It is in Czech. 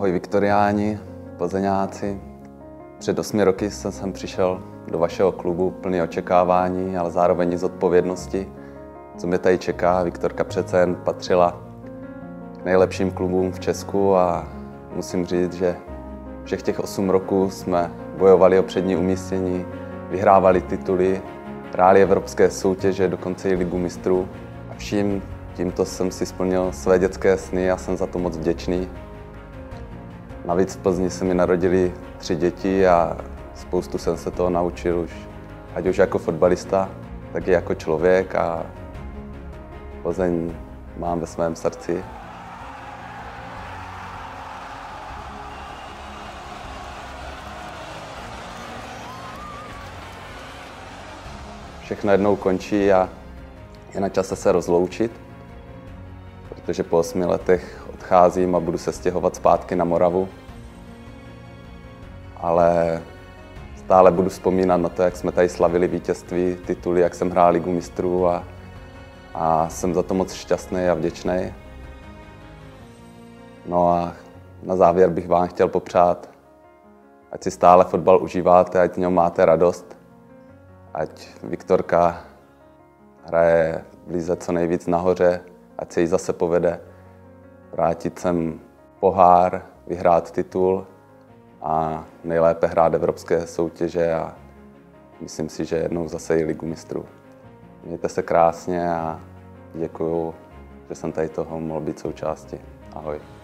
Ahoj Viktoriáni, Plzeňáci. Před 8 roky jsem sem přišel do vašeho klubu plný očekávání, ale zároveň i zodpovědnosti. Co mě tady čeká, Viktorka přece jen patřila k nejlepším klubům v Česku a musím říct, že všech těch 8 roků jsme bojovali o přední umístění, vyhrávali tituly, hráli evropské soutěže, dokonce i Ligu mistrů. A vším tímto jsem si splnil své dětské sny a jsem za to moc vděčný. Navíc v Plzni se mi narodili 3 děti a spoustu jsem se toho naučil už. Ať už jako fotbalista, tak i jako člověk a Plzeň mám ve svém srdci. Všechno jednou končí a je na čase se rozloučit, protože po 8 letech odcházím a budu se stěhovat zpátky na Moravu. Ale stále budu vzpomínat na to, jak jsme tady slavili vítězství, tituly, jak jsem hrál Ligu mistrů a jsem za to moc šťastný a vděčný. No a na závěr bych vám chtěl popřát, ať si stále fotbal užíváte, ať v něm máte radost, ať Viktorka hraje v lize co nejvíc nahoře, ať se jí zase povede vrátit sem pohár, vyhrát titul a nejlépe hrát evropské soutěže a myslím si, že jednou zase i Ligu mistrů. Mějte se krásně a děkuju, že jsem tady toho mohl být součástí. Ahoj.